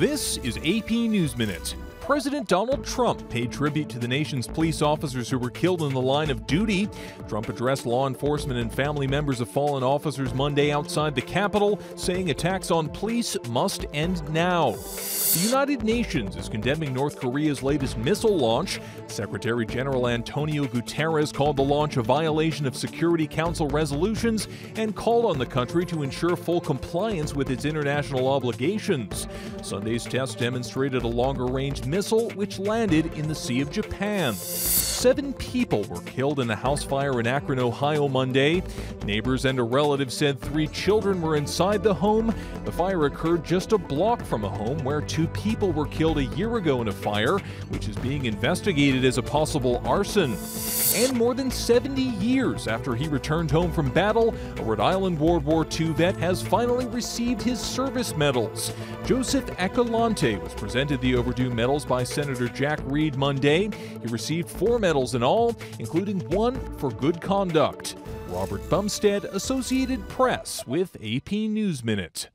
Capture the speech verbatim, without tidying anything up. This is A P News Minutes. President Donald Trump paid tribute to the nation's police officers who were killed in the line of duty. Trump addressed law enforcement and family members of fallen officers Monday outside the Capitol, saying attacks on police must end now. The United Nations is condemning North Korea's latest missile launch. Secretary General Antonio Guterres called the launch a violation of Security Council resolutions and called on the country to ensure full compliance with its international obligations. Sunday's test demonstrated a longer-range missile which landed in the Sea of Japan. Seven people were killed in a house fire in Akron, Ohio, Monday. Neighbors and a relative said three children were inside the home. The fire occurred just a block from a home where two people were killed a year ago in a fire, which is being investigated as a possible arson. And more than seventy years after he returned home from battle, a Rhode Island World War Two vet has finally received his service medals. Joseph Accolante was presented the overdue medals by Senator Jack Reed Monday. He received four medals. medals in all, including one for good conduct. Robert Bumstead, Associated Press, with A P News Minute.